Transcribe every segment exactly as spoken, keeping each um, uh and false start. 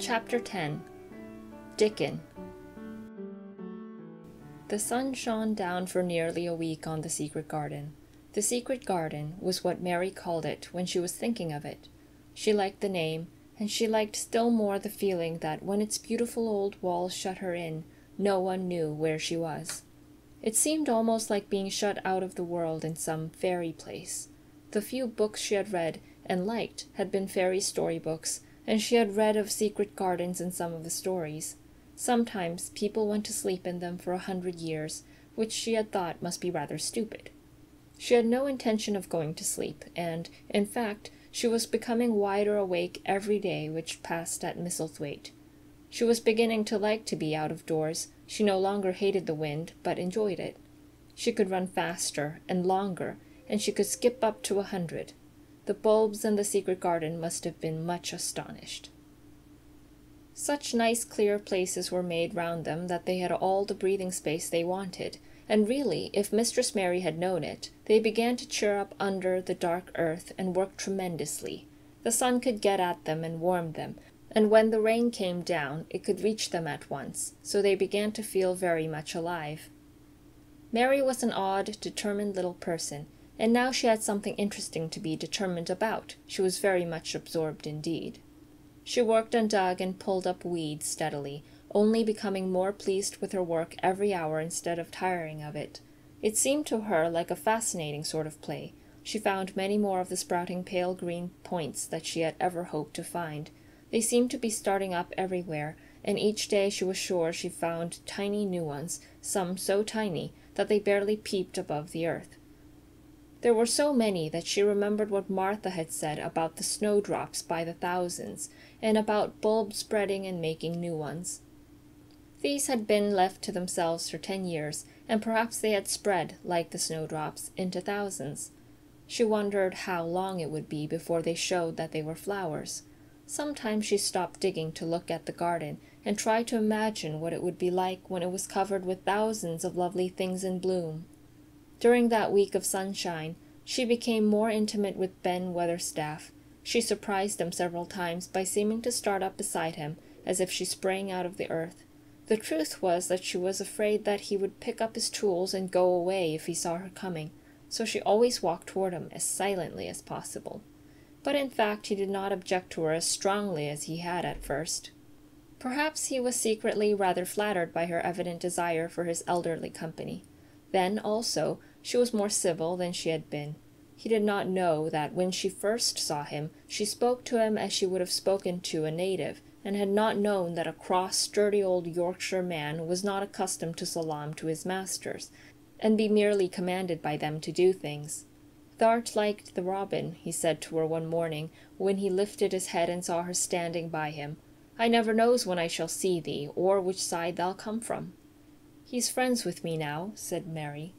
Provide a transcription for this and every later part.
Chapter ten. Dickon. The sun shone down for nearly a week on the secret garden. The secret garden was what Mary called it when she was thinking of it. She liked the name, and she liked still more the feeling that when its beautiful old walls shut her in, no one knew where she was. It seemed almost like being shut out of the world in some fairy place. The few books she had read and liked had been fairy storybooks, and she had read of secret gardens in some of the stories. Sometimes people went to sleep in them for a hundred years, which she had thought must be rather stupid. She had no intention of going to sleep, and, in fact, she was becoming wider awake every day which passed at Misselthwaite. She was beginning to like to be out of doors. She no longer hated the wind, but enjoyed it. She could run faster and longer, and she could skip up to a hundred. The bulbs in the secret garden must have been much astonished. Such nice clear places were made round them that they had all the breathing space they wanted, and really, if Mistress Mary had known it, they began to cheer up under the dark earth and worked tremendously. The sun could get at them and warm them, and when the rain came down, it could reach them at once, so they began to feel very much alive. Mary was an odd, determined little person, and now she had something interesting to be determined about. She was very much absorbed indeed. She worked and dug and pulled up weeds steadily, only becoming more pleased with her work every hour instead of tiring of it. It seemed to her like a fascinating sort of play. She found many more of the sprouting pale green points that she had ever hoped to find. They seemed to be starting up everywhere, and each day she was sure she found tiny new ones, some so tiny that they barely peeped above the earth. There were so many that she remembered what Martha had said about the snowdrops by the thousands, and about bulbs spreading and making new ones. These had been left to themselves for ten years, and perhaps they had spread, like the snowdrops, into thousands. She wondered how long it would be before they showed that they were flowers. Sometimes she stopped digging to look at the garden and tried to imagine what it would be like when it was covered with thousands of lovely things in bloom. During that week of sunshine, she became more intimate with Ben Weatherstaff. She surprised him several times by seeming to start up beside him, as if she sprang out of the earth. The truth was that she was afraid that he would pick up his tools and go away if he saw her coming, so she always walked toward him as silently as possible. But in fact he did not object to her as strongly as he had at first. Perhaps he was secretly rather flattered by her evident desire for his elderly company. Then, also, she was more civil than she had been. He did not know that when she first saw him, she spoke to him as she would have spoken to a native, and had not known that a cross, sturdy old Yorkshire man was not accustomed to salaam to his masters, and be merely commanded by them to do things. "Thou'rt like the robin," he said to her one morning, when he lifted his head and saw her standing by him. "I never knows when I shall see thee, or which side thou'll come from." "He's friends with me now," said Mary.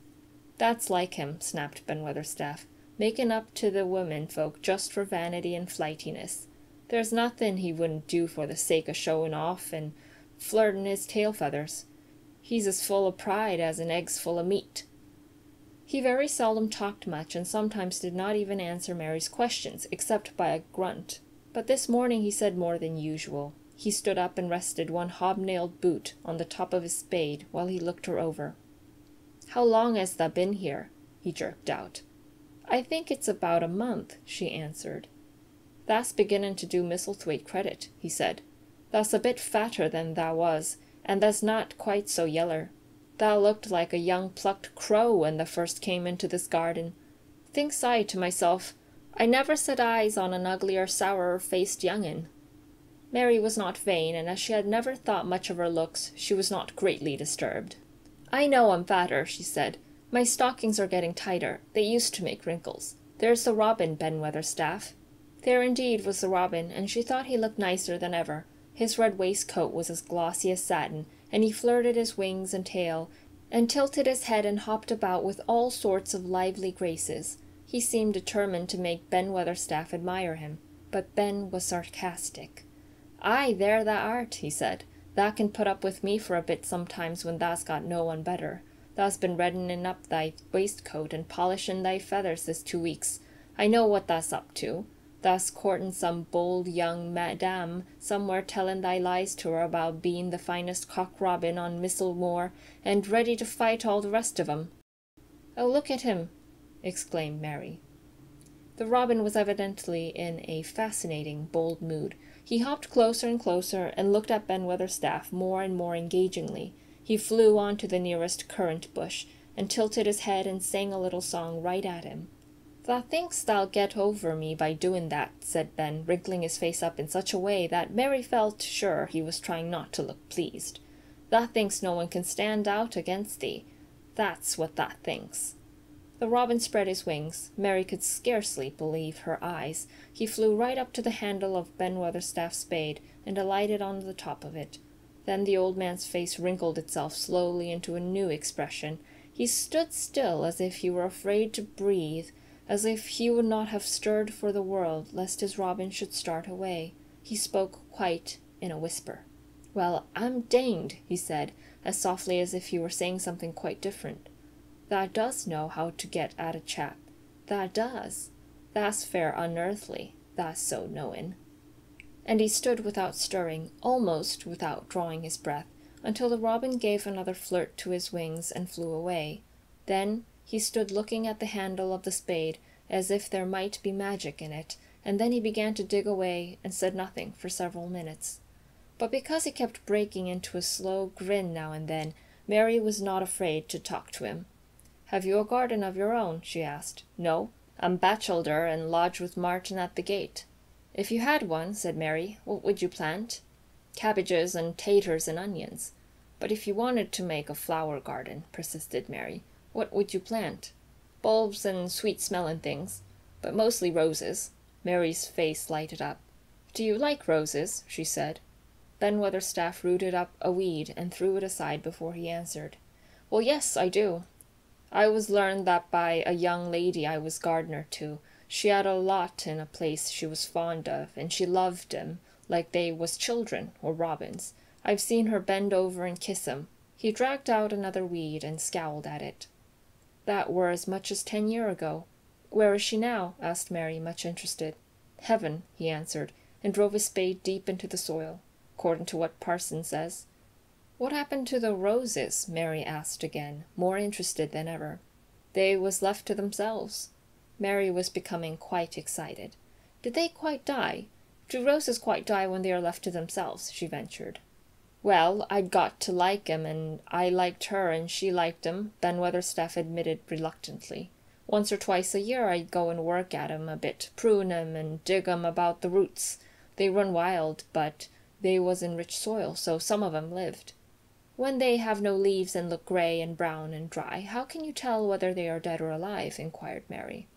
"That's like him," snapped Ben Weatherstaff, "making up to the women folk just for vanity and flightiness. There's nothing he wouldn't do for the sake of showing off and flirting his tail feathers. He's as full of pride as an egg's full of meat." He very seldom talked much, and sometimes did not even answer Mary's questions, except by a grunt. But this morning he said more than usual. He stood up and rested one hobnailed boot on the top of his spade while he looked her over. "How long hast thou been here?" he jerked out. "I think it's about a month," she answered. "Thou's beginning to do Misselthwaite credit," he said. "Thou's a bit fatter than thou was, and thou's not quite so yeller. Thou looked like a young plucked crow when thou first came into this garden. Thinks I to myself, I never set eyes on an uglier, sourer-faced young'un." Mary was not vain, and as she had never thought much of her looks, she was not greatly disturbed. "I know I'm fatter," she said. "My stockings are getting tighter. They used to make wrinkles. There's the robin, Ben Weatherstaff." There indeed was the robin, and she thought he looked nicer than ever. His red waistcoat was as glossy as satin, and he flirted his wings and tail, and tilted his head and hopped about with all sorts of lively graces. He seemed determined to make Ben Weatherstaff admire him, but Ben was sarcastic. "Aye, there thou art," he said. "Thou can put up with me for a bit sometimes when thou's got no one better. Thou's been reddening up thy waistcoat and polishing thy feathers this two weeks. I know what thou's up to. Thus courtin' some bold young madam somewhere, tellin' thy lies to her about bein' the finest cock robin on Missel Moor, and ready to fight all the rest of 'em. "Oh, look at him!" exclaimed Mary. The robin was evidently in a fascinating, bold mood. He hopped closer and closer, and looked at Ben Weatherstaff more and more engagingly. He flew on to the nearest currant bush, and tilted his head and sang a little song right at him. "Thou think'st thou'll get over me by doin' that," said Ben, wrinkling his face up in such a way that Mary felt sure he was trying not to look pleased. "Thou think'st no one can stand out against thee. That's what thou think'st." The robin spread his wings. Mary could scarcely believe her eyes. He flew right up to the handle of Ben Weatherstaff's spade, and alighted on the top of it. Then the old man's face wrinkled itself slowly into a new expression. He stood still, as if he were afraid to breathe, as if he would not have stirred for the world, lest his robin should start away. He spoke quite in a whisper. "Well, I'm danged," he said, as softly as if he were saying something quite different. "Thou does know how to get at a chap. Thou does. Thou's fair unearthly. Thou's so knowin'." And he stood without stirring, almost without drawing his breath, until the robin gave another flirt to his wings and flew away. Then he stood looking at the handle of the spade, as if there might be magic in it, and then he began to dig away, and said nothing for several minutes. But because he kept breaking into a slow grin now and then, Mary was not afraid to talk to him. "Have you a garden of your own?" she asked. "No, I'm bachelder, and lodge with Martin at the gate." "If you had one," said Mary, "what would you plant?" "Cabbages and taters and onions." "But if you wanted to make a flower garden," persisted Mary, "what would you plant?" "Bulbs and sweet-smelling things, but mostly roses." Mary's face lighted up. "Do you like roses?" she said. Ben Weatherstaff rooted up a weed and threw it aside before he answered. "Well, yes, I do. I was learned that by a young lady I was gardener to. She had a lot in a place she was fond of, and she loved 'em like they was children or robins. I've seen her bend over and kiss 'em." He dragged out another weed and scowled at it. "That were as much as ten year ago. Where is she now?" asked Mary, much interested. "Heaven," he answered, and drove his spade deep into the soil, "according to what Parson says." "What happened to the roses?" Mary asked again, more interested than ever. "They was left to themselves." Mary was becoming quite excited. "Did they quite die? Do roses quite die when they are left to themselves?" she ventured. "Well, I'd got to like 'em, and I liked her, and she liked 'em," Ben Weatherstaff admitted reluctantly. "Once or twice a year I'd go and work at 'em a bit, prune 'em and dig 'em about the roots. They run wild, but they was in rich soil, so some of 'em lived. When they have no leaves and look grey and brown and dry, how can you tell whether they are dead or alive?" inquired Mary.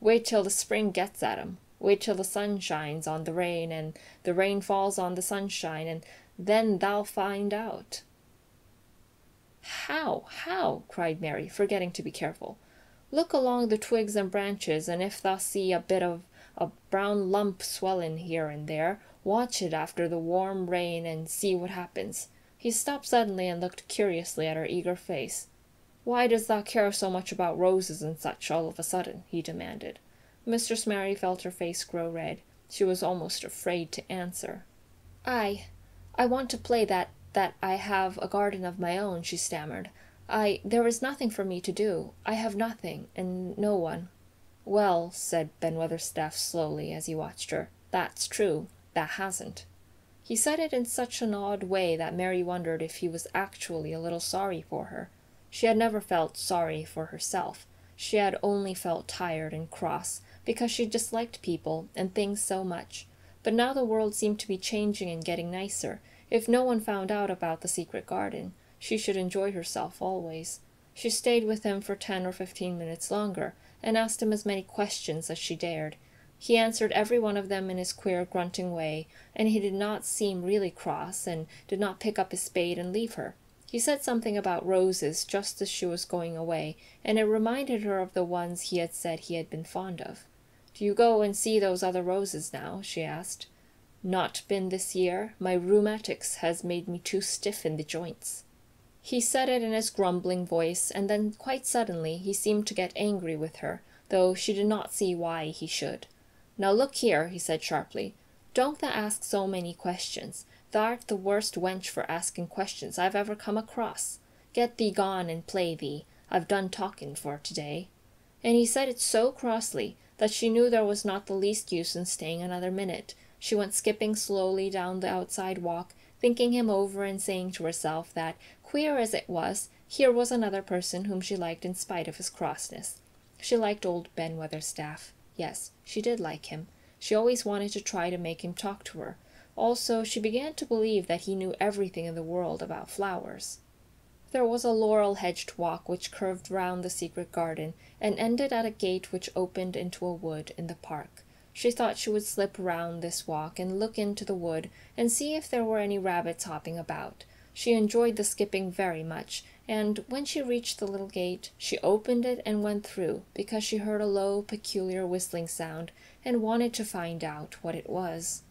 "Wait till the spring gets at 'em. Wait till the sun shines on the rain, and the rain falls on the sunshine, and then thou'll find out." "How, how?" cried Mary, forgetting to be careful. "Look along the twigs and branches, and if thou see a bit of a brown lump swellin' here and there, watch it after the warm rain and see what happens." He stopped suddenly and looked curiously at her eager face. "Why does thou care so much about roses and such all of a sudden?" he demanded. Mistress Mary felt her face grow red. She was almost afraid to answer. I... I want to play that, that I have a garden of my own," she stammered. I, there is nothing for me to do. I have nothing, and no one." "Well," said Ben Weatherstaff slowly, as he watched her, "that's true. Thou hasn't." He said it in such an odd way that Mary wondered if he was actually a little sorry for her. She had never felt sorry for herself. She had only felt tired and cross, because she disliked people and things so much. But now the world seemed to be changing and getting nicer. If no one found out about the secret garden, she should enjoy herself always. She stayed with him for ten or fifteen minutes longer, and asked him as many questions as she dared. He answered every one of them in his queer, grunting way, and he did not seem really cross, and did not pick up his spade and leave her. He said something about roses just as she was going away, and it reminded her of the ones he had said he had been fond of. "Do you go and see those other roses now?" she asked. "Not been this year. My rheumatics has made me too stiff in the joints." He said it in his grumbling voice, and then quite suddenly he seemed to get angry with her, though she did not see why he should. "Now look here," he said sharply. "Don't tha ask so many questions. Thou'rt the worst wench for asking questions I've ever come across. Get thee gone and play thee. I've done talking for to-day." And he said it so crossly that she knew there was not the least use in staying another minute. She went skipping slowly down the outside walk, thinking him over and saying to herself that, queer as it was, here was another person whom she liked in spite of his crossness. She liked old Ben Weatherstaff. Yes, she did like him. She always wanted to try to make him talk to her. Also, she began to believe that he knew everything in the world about flowers. There was a laurel-hedged walk which curved round the secret garden and ended at a gate which opened into a wood in the park. She thought she would slip round this walk and look into the wood and see if there were any rabbits hopping about. She enjoyed the skipping very much, and when she reached the little gate, she opened it and went through, because she heard a low, peculiar whistling sound, and wanted to find out what it was.